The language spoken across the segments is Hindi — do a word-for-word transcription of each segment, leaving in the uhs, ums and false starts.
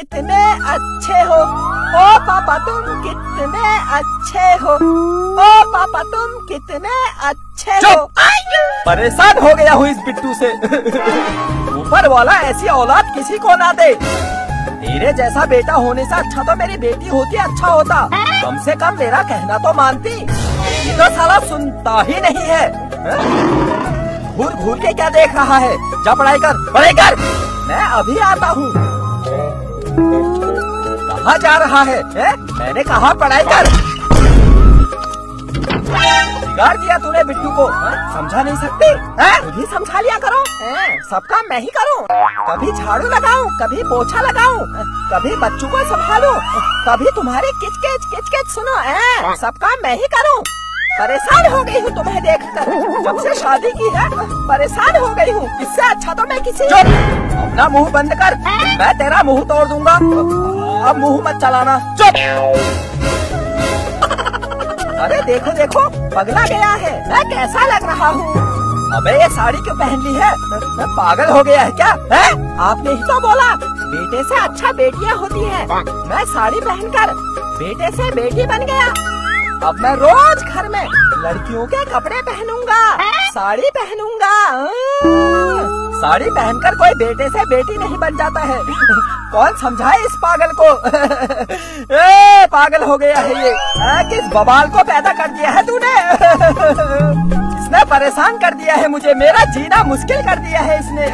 कितने अच्छे हो ओ पापा तुम कितने अच्छे हो ओ पापा तुम कितने अच्छे हो। परेशान हो गया हूँ इस बिट्टू से। ऊपर वाला ऐसी औलाद किसी को ना दे। तेरे जैसा बेटा होने से अच्छा तो मेरी बेटी होती अच्छा होता, कम से कम मेरा कहना तो मानती। इतना साला सुनता ही नहीं है, है? घूर घूर के क्या देख रहा है, जा पढ़ाई कर पढ़ाई कर। मैं अभी आता हूँ। कहाँ जा रहा है, है? मैंने कहा पढ़ाई कर। बिगाड़ दिया तूने बिट्टू को, समझा नहीं सकती है? मुझे समझा लिया करो, सब काम मैं ही करूँ। कभी झाड़ू लगाऊं, कभी पोछा लगाऊं, कभी बच्चों को संभालूं, कभी तुम्हारे किचकिच किचकिच सुनो, है? सब काम मैं ही करूँ। परेशान हो गई हूँ तुम्हें देखकर, जब से शादी की है परेशान हो गई हूँ। इससे अच्छा तो मैं किसी अपना मुंह बंद कर, मैं तेरा मुंह तोड़ दूंगा। अब मुंह मत चलाना। चुप। अरे देखो देखो पगला गया है, मैं कैसा लग रहा हूँ। अबे ये साड़ी क्यों पहन ली है, मैं पागल हो गया है क्या, है? आपने ही तो बोला बेटे से अच्छा बेटियाँ होती है। मैं साड़ी पहनकर बेटे से बेटी बन गया। अब मैं रोज घर में लड़कियों के कपड़े पहनूंगा, साड़ी पहनूंगा। साड़ी पहनकर कोई बेटे से बेटी नहीं बन जाता है। कौन समझाए इस पागल को। ए, पागल हो गया है ये। आ, किस बवाल को पैदा कर दिया है तूने। इसने परेशान कर दिया है मुझे, मेरा जीना मुश्किल कर दिया है इसने।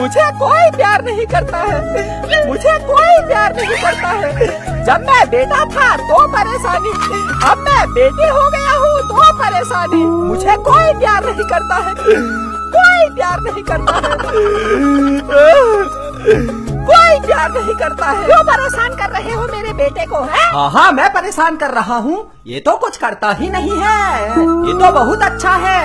मुझे कोई प्यार नहीं करता है, मुझे कोई प्यार नहीं करता है। जब मैं बेटा था तो परेशानी, अब मैं बेटी हो गया हूँ तो परेशानी। मुझे कोई प्यार नहीं करता है, कोई प्यार नहीं करता है, कोई प्यार नहीं करता है। क्यों परेशान कर रहे हो मेरे बेटे को, है? हाँ हाँ मैं परेशान कर रहा हूँ, ये तो कुछ करता ही नहीं है, ये तो बहुत अच्छा है।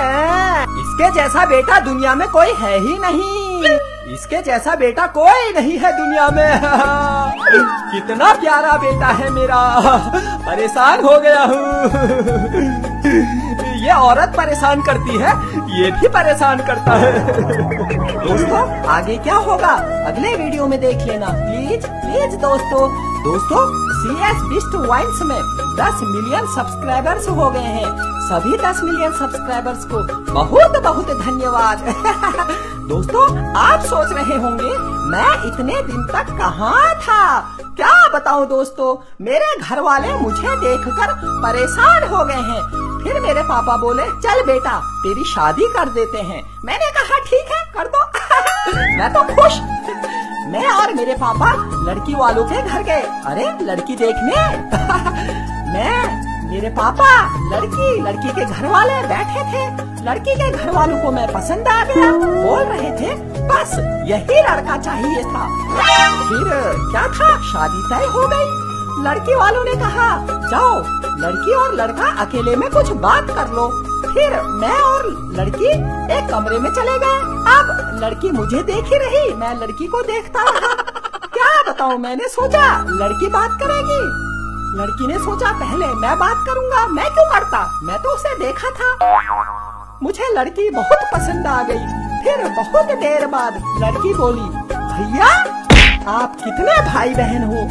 इसके जैसा बेटा दुनिया में कोई है ही नहीं, इसके जैसा बेटा कोई नहीं है दुनिया में। कितना प्यारा बेटा है मेरा, परेशान हो गया हूँ। ये औरत परेशान करती है, ये भी परेशान करता है। दोस्तों आगे क्या होगा अगले वीडियो में देख लेना। प्लीज प्लीज दोस्तों दोस्तों सीएस बिस्ट वाइन्स में दस मिलियन सब्सक्राइबर्स हो गए हैं। सभी दस मिलियन सब्सक्राइबर्स को बहुत बहुत धन्यवाद। दोस्तों आप सोच रहे होंगे मैं इतने दिन तक कहाँ था। क्या बताऊं दोस्तों, मेरे घर वाले मुझे देखकर परेशान हो गए हैं। फिर मेरे पापा बोले चल बेटा तेरी शादी कर देते हैं। मैंने कहा ठीक है कर दो। मैं तो खुश। मैं और मेरे पापा लड़की वालों के घर गए, अरे लड़की देखने। मैं मेरे पापा लड़की लड़की के घर वाले बैठे थे। लड़की के घर वालों को मैं पसंद आ गया, बोल रहे थे बस यही लड़का चाहिए था। फिर क्या था, शादी तय हो गई। लड़की वालों ने कहा जाओ लड़की और लड़का अकेले में कुछ बात कर लो। फिर मैं और लड़की एक कमरे में चले गए। अब लड़की मुझे देख ही रही, मैं लड़की को देखता रहा। क्या बताऊं, मैंने सोचा लड़की बात करेगी। लड़की ने सोचा पहले मैं बात करूंगा, मैं क्यों करता, मैं तो उसे देखा था। मुझे लड़की बहुत पसंद आ गई। फिर बहुत देर बाद लड़की बोली भैया आप कितने भाई बहन हो।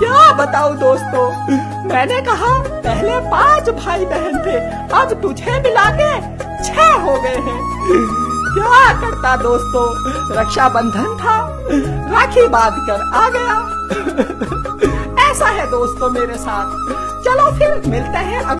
क्या बताओ दोस्तों, मैंने कहा पहले पांच भाई बहन थे, अब तुझे मिला के छह हो गए हैं। क्या करता दोस्तों, रक्षाबंधन था, राखी बांध कर आ गया। ऐसा है दोस्तों मेरे साथ। चलो फिर मिलते हैं।